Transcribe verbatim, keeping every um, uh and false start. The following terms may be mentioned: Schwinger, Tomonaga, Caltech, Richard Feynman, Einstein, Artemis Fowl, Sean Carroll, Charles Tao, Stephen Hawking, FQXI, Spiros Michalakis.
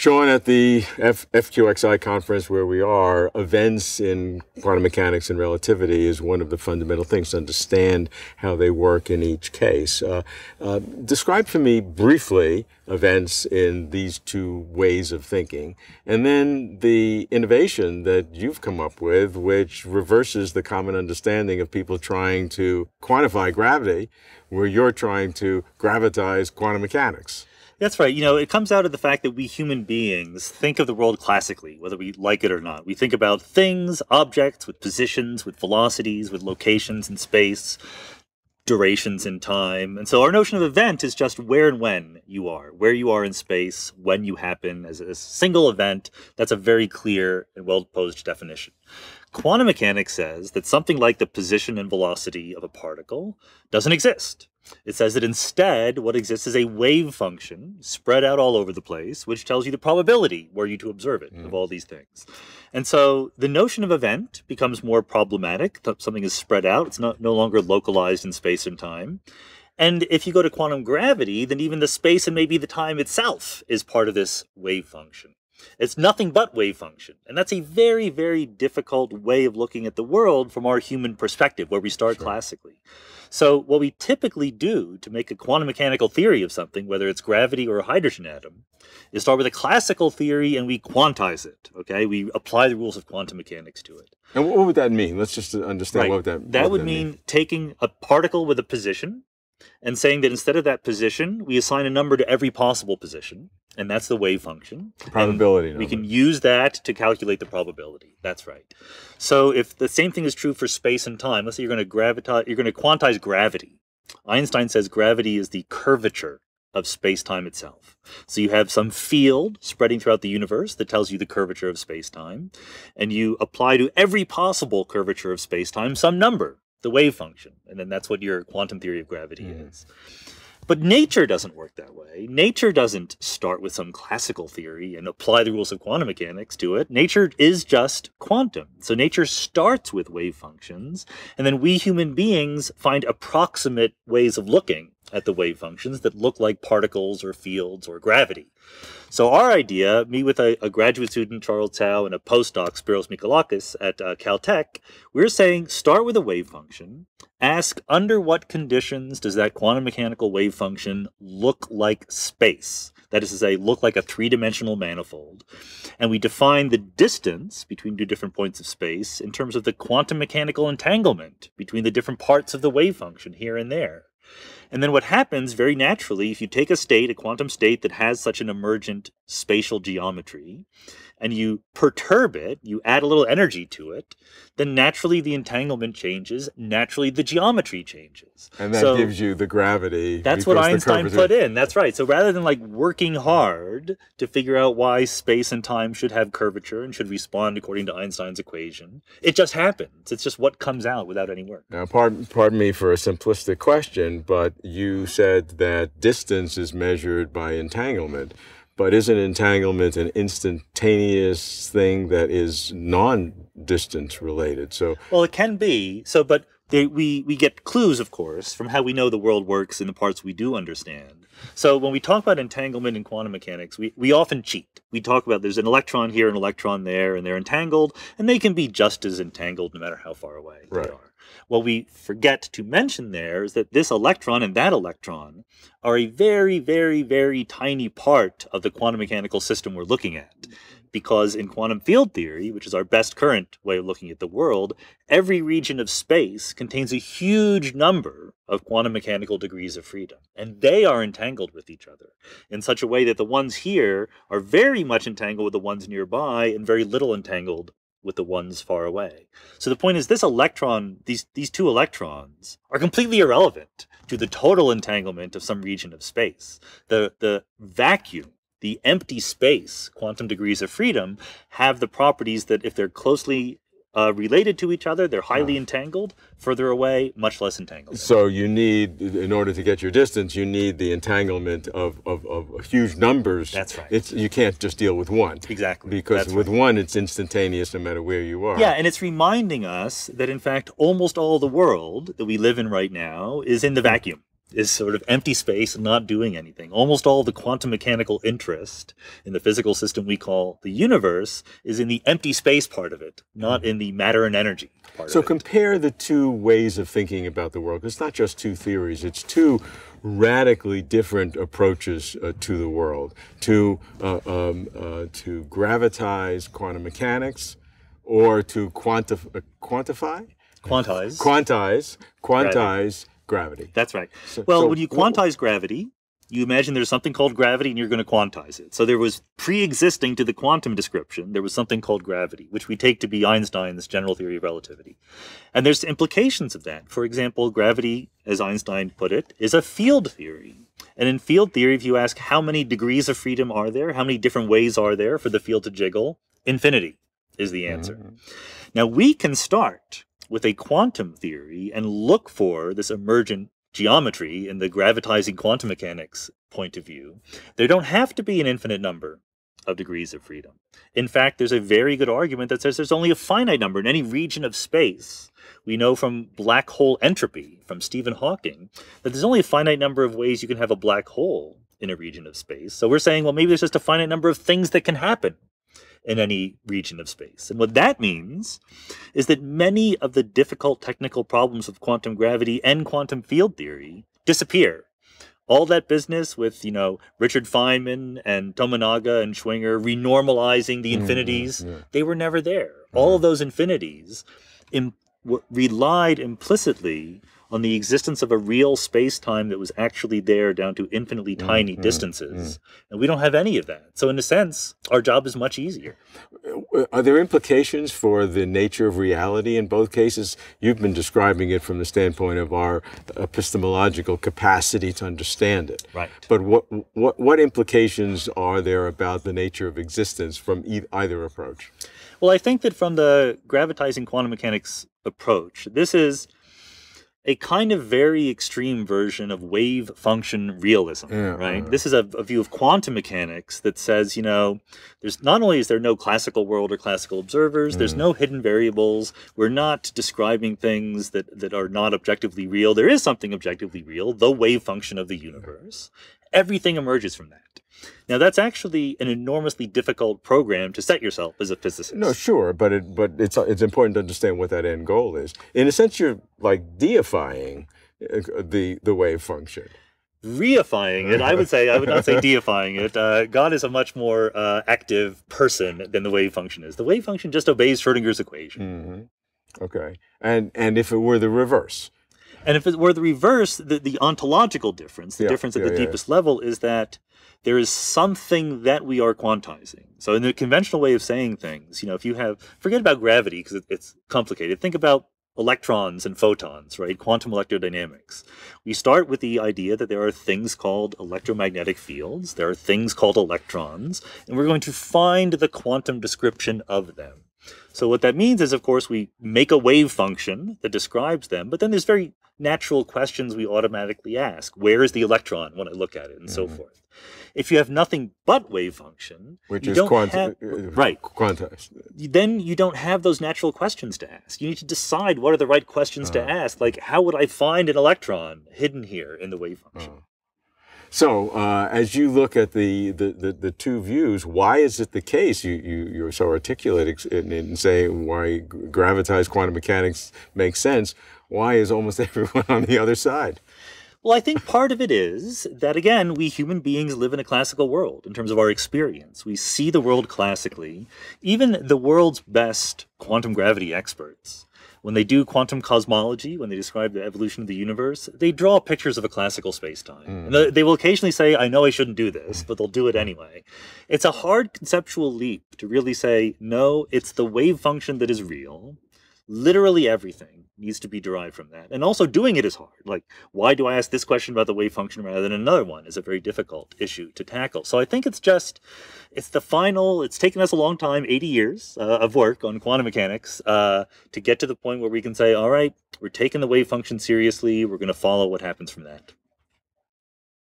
Sean, at the F FQXI conference where we are, events in quantum mechanics and relativity is one of the fundamental things to understand how they work in each case. Uh, uh, describe for me briefly events in these two ways of thinking, and then the innovation that you've come up with, which reverses the common understanding of people trying to quantify gravity, where you're trying to gravitize quantum mechanics. That's right. You know, it comes out of the fact that we human beings think of the world classically, whether we like it or not. We think about things, objects with positions, with velocities, with locations in space, durations in time. And so our notion of event is just where and when you are, where you are in space, when you happen as a single event. That's a very clear and well-posed definition. Quantum mechanics says that something like the position and velocity of a particle doesn't exist. It says that instead, what exists is a wave function spread out all over the place, which tells you the probability, were you to observe it, mm. of all these things. And so the notion of event becomes more problematic. Something is spread out. It's not, no longer localized in space and time. And if you go to quantum gravity, then even the space and maybe the time itself is part of this wave function. It's nothing but wave function. And that's a very, very difficult way of looking at the world from our human perspective, where we start sure. classically. So what we typically do to make a quantum mechanical theory of something, whether it's gravity or a hydrogen atom, is start with a classical theory and we quantize it, okay? We apply the rules of quantum mechanics to it. And what would that mean? Let's just understand right. what would that mean. That would that mean, mean taking a particle with a position and saying that instead of that position, we assign a number to every possible position, and that's the wave function. The probability. We can use that to calculate the probability. That's right. So if the same thing is true for space and time, let's say you're going to gravitize, you're going to quantize gravity. Einstein says gravity is the curvature of space-time itself. So you have some field spreading throughout the universe that tells you the curvature of space-time, and you apply to every possible curvature of space-time some number, the wave function, and then that's what your quantum theory of gravity mm. is. But nature doesn't work that way. Nature doesn't start with some classical theory and apply the rules of quantum mechanics to it. Nature is just quantum. So nature starts with wave functions, and then we human beings find approximate ways of looking at the wave functions that look like particles or fields or gravity. So our idea, me with a, a graduate student, Charles Tao, and a postdoc, Spiros Michalakis at uh, Caltech, we're saying start with a wave function, ask under what conditions does that quantum mechanical wave function look like space? That is to say, look like a three-dimensional manifold. And we define the distance between two different points of space in terms of the quantum mechanical entanglement between the different parts of the wave function here and there. And then what happens very naturally, if you take a state, a quantum state that has such an emergent spatial geometry, and you perturb it, you add a little energy to it, then naturally the entanglement changes, naturally the geometry changes. And that so gives you the gravity. That's what Einstein put in. That's right. So rather than like working hard to figure out why space and time should have curvature and should respond according to Einstein's equation, it just happens. It's just what comes out without any work. Now, pardon, pardon me for a simplistic question, but you said that distance is measured by entanglement, but isn't entanglement an instantaneous thing that is non-distance related? So, well, it can be. So, but they, we, we get clues, of course, from how we know the world works in the parts we do understand. So when we talk about entanglement in quantum mechanics, we, we often cheat. We talk about there's an electron here, an electron there, and they're entangled, and they can be just as entangled no matter how far away right. they are. What we forget to mention there is that this electron and that electron are a very, very, very tiny part of the quantum mechanical system we're looking at. Because in quantum field theory, which is our best current way of looking at the world, every region of space contains a huge number of quantum mechanical degrees of freedom. And they are entangled with each other in such a way that the ones here are very much entangled with the ones nearby and very little entangled with the ones far away. So the point is this electron, these, these two electrons are completely irrelevant to the total entanglement of some region of space. The, the vacuum, the empty space, quantum degrees of freedom, have the properties that if they're closely uh, related to each other, they're highly wow. entangled, further away, much less entangled. So you need, in order to get your distance, you need the entanglement of, of, of huge numbers. That's right. It's, you can't just deal with one. Exactly. Because That's with right. one, it's instantaneous no matter where you are. Yeah, and it's reminding us that, in fact, almost all the world that we live in right now is in the vacuum. is sort of empty space and not doing anything. Almost all the quantum mechanical interest in the physical system we call the universe is in the empty space part of it, not in the matter and energy part so of it. So compare the two ways of thinking about the world. It's not just two theories, it's two radically different approaches uh, to the world, to, uh, um, uh, to gravitize quantum mechanics or to quantif uh, quantify? Quantize. Quantize. Quantize. Right. Gravity. That's right. So, well, so, when you quantize gravity, you imagine there's something called gravity and you're going to quantize it. So there was pre-existing to the quantum description, there was something called gravity, which we take to be Einstein's general theory of relativity. And there's implications of that. For example, gravity, as Einstein put it, is a field theory. And in field theory, if you ask how many degrees of freedom are there, how many different ways are there for the field to jiggle, infinity is the answer. Mm-hmm. Now we can start with a quantum theory and look for this emergent geometry in the gravitizing quantum mechanics point of view. There don't have to be an infinite number of degrees of freedom. In fact, there's a very good argument that says there's only a finite number in any region of space. We know from black hole entropy, from Stephen Hawking, that there's only a finite number of ways you can have a black hole in a region of space. So we're saying, well, maybe there's just a finite number of things that can happen in any region of space. And what that means is that many of the difficult technical problems of quantum gravity and quantum field theory disappear. All that business with, you know, Richard Feynman and Tomonaga and Schwinger renormalizing the infinities, mm, yeah. they were never there. Mm. All of those infinities im- w- relied implicitly on the existence of a real space-time that was actually there down to infinitely tiny mm, distances. Mm, mm. And we don't have any of that. So in a sense, our job is much easier. Are there implications for the nature of reality in both cases? You've been describing it from the standpoint of our epistemological capacity to understand it. Right. But what, what, what implications are there about the nature of existence from e- either approach? Well, I think that from the gravitizing quantum mechanics approach, this is a kind of very extreme version of wave function realism, yeah, right? Uh, this is a, a view of quantum mechanics that says, you know, there's not only is there no classical world or classical observers, mm. there's no hidden variables. We're not describing things that, that are not objectively real. There is something objectively real, the wave function of the universe. Everything emerges from that. Now, that's actually an enormously difficult program to set yourself as a physicist. No, sure, but it, but it's it's important to understand what that end goal is. In a sense, you're like deifying the the wave function. Reifying it, I would say. I would not say deifying it. Uh, God is a much more uh, active person than the wave function is. The wave function just obeys Schrodinger's equation. Mm-hmm. Okay, and and if it were the reverse. And if it were the reverse, the, the ontological difference, the yeah, difference at yeah, the yeah, deepest yeah. level is that there is something that we are quantizing. So in the conventional way of saying things, you know, if you have, forget about gravity because it, it's complicated. Think about electrons and photons, right? Quantum electrodynamics. We start with the idea that there are things called electromagnetic fields. There are things called electrons, and we're going to find the quantum description of them. So what that means is, of course, we make a wave function that describes them, but then there's very natural questions we automatically ask. Where is the electron when I look at it, and mm-hmm. so forth. If you have nothing but wave function, which you is don't quanti have, right, quantized, then you don't have those natural questions to ask. You need to decide what are the right questions uh-huh. to ask, like how would I find an electron hidden here in the wave function? Uh-huh. So uh, as you look at the, the, the, the two views, why is it the case, you, you, you're so articulate in, in saying why gravitized quantum mechanics makes sense, why is almost everyone on the other side? Well, I think part of it is that, again, we human beings live in a classical world in terms of our experience. We see the world classically. Even the world's best quantum gravity experts, when they do quantum cosmology, when they describe the evolution of the universe, they draw pictures of a classical space-time. Mm. And they will occasionally say, I know I shouldn't do this, but they'll do it anyway. It's a hard conceptual leap to really say, no, it's the wave function that is real. Literally everything needs to be derived from that. And also doing it is hard. Like, why do I ask this question about the wave function rather than another one is a very difficult issue to tackle. So I think it's just, it's the final, it's taken us a long time, eighty years uh, of work on quantum mechanics uh, to get to the point where we can say, all right, we're taking the wave function seriously. We're going to follow what happens from that.